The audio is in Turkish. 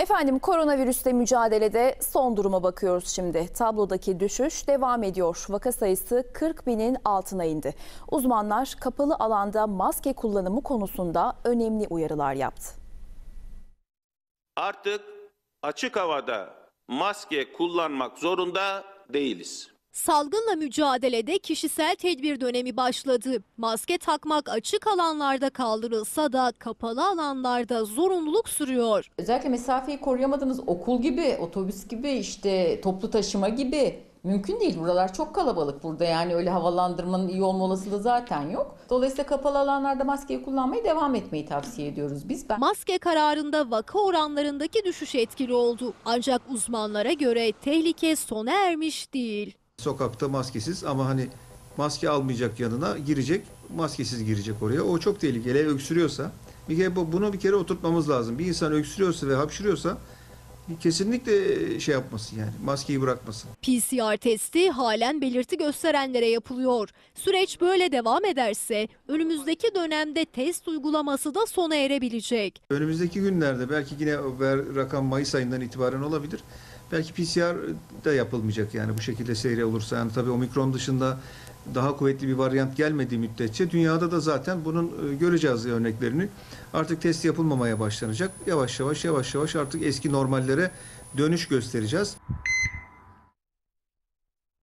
Efendim, koronavirüsle mücadelede son duruma bakıyoruz şimdi. Tablodaki düşüş devam ediyor. Vaka sayısı 40.000'in altına indi. Uzmanlar kapalı alanda maske kullanımı konusunda önemli uyarılar yaptı. Artık açık havada maske kullanmak zorunda değiliz. Salgınla mücadelede kişisel tedbir dönemi başladı. Maske takmak açık alanlarda kaldırılsa da kapalı alanlarda zorunluluk sürüyor. Özellikle mesafeyi koruyamadığınız okul gibi, otobüs gibi, işte toplu taşıma gibi mümkün değil. Buralar çok kalabalık burada, yani öyle havalandırmanın iyi olma olasılığı zaten yok. Dolayısıyla kapalı alanlarda maskeyi kullanmaya devam etmeyi tavsiye ediyoruz biz. Maske kararında vaka oranlarındaki düşüş etkili oldu. Ancak uzmanlara göre tehlike sona ermiş değil. Sokakta maskesiz ama hani maske almayacak, yanına girecek, maskesiz girecek oraya. O çok tehlikeli. Hele öksürüyorsa, bir kere bunu bir kere oturtmamız lazım. Bir insan öksürüyorsa ve hapşırıyorsa kesinlikle şey yapmasın, yani maskeyi bırakmasın. PCR testi halen belirti gösterenlere yapılıyor. Süreç böyle devam ederse önümüzdeki dönemde test uygulaması da sona erebilecek. Önümüzdeki günlerde belki yine rakam Mayıs ayından itibaren olabilir. Belki PCR da yapılmayacak, yani bu şekilde seyre olursa. Yani tabii omikron dışında daha kuvvetli bir varyant gelmediği müddetçe dünyada da zaten bunun göreceğiz örneklerini. Artık test yapılmamaya başlanacak. Yavaş yavaş artık eski normallere dönüş göstereceğiz.